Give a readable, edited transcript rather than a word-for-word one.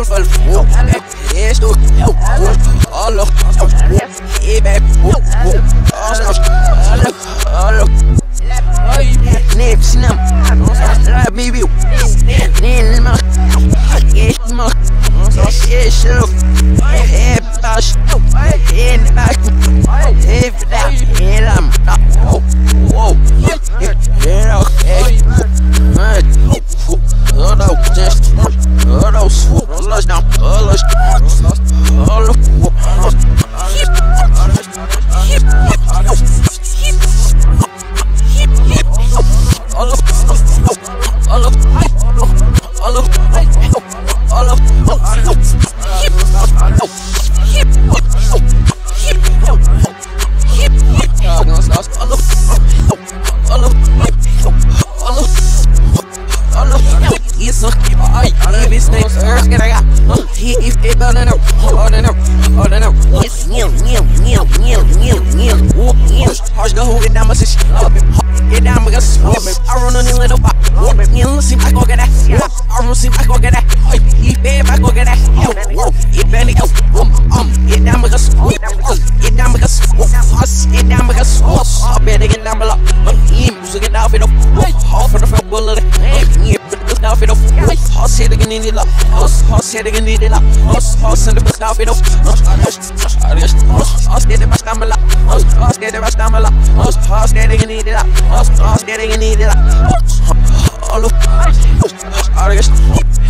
all for the whoop, here's the whoop, all the whoop, he back, whoop, whoop, all the I